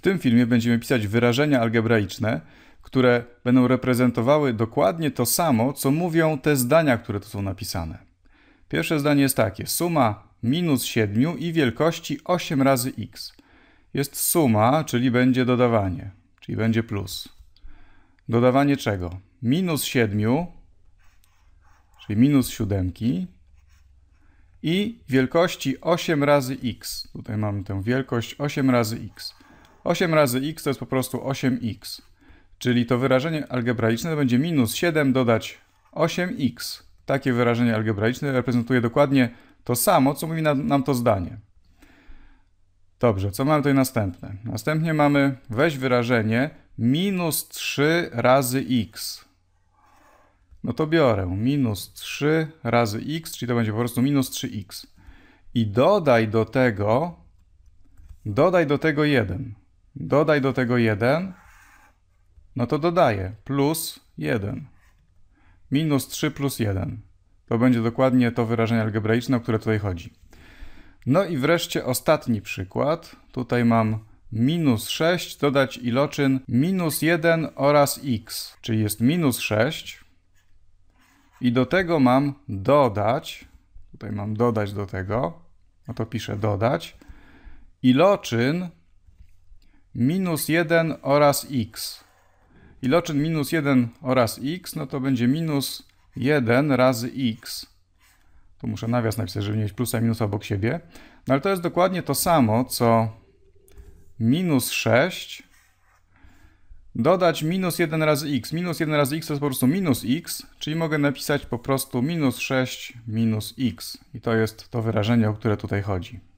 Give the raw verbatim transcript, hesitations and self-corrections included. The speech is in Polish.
W tym filmie będziemy pisać wyrażenia algebraiczne, które będą reprezentowały dokładnie to samo, co mówią te zdania, które tu są napisane. Pierwsze zdanie jest takie. Suma minus siedmiu i wielkości osiem razy x. Jest suma, czyli będzie dodawanie, czyli będzie plus. Dodawanie czego? Minus siedmiu, czyli minus siedem i wielkości osiem razy x. Tutaj mamy tę wielkość osiem razy x. osiem razy x to jest po prostu osiem x. Czyli to wyrażenie algebraiczne to będzie minus siedem dodać osiem x. Takie wyrażenie algebraiczne reprezentuje dokładnie to samo, co mówi nam to zdanie. Dobrze, co mamy tutaj następne? Następnie mamy, weź wyrażenie minus trzy razy x. No to biorę minus trzy razy x, czyli to będzie po prostu minus trzy x. I dodaj do tego, dodaj do tego jeden. Dodaj do tego jeden, no to dodaję plus jeden. Minus trzy plus jeden. To będzie dokładnie to wyrażenie algebraiczne, o które tutaj chodzi. No i wreszcie ostatni przykład. Tutaj mam minus sześć, dodać iloczyn minus jeden oraz x, czyli jest minus sześć. I do tego mam dodać, tutaj mam dodać do tego, no to piszę dodać, iloczyn minus jeden oraz x. Iloczyn minus jeden oraz x, no to będzie minus jeden razy x. Tu muszę nawias napisać, żeby nie mieć plusa i minusa obok siebie. No ale to jest dokładnie to samo, co minus sześć dodać minus jeden razy x. Minus jeden razy x to jest po prostu minus x, czyli mogę napisać po prostu minus sześć minus x. I to jest to wyrażenie, o które tutaj chodzi.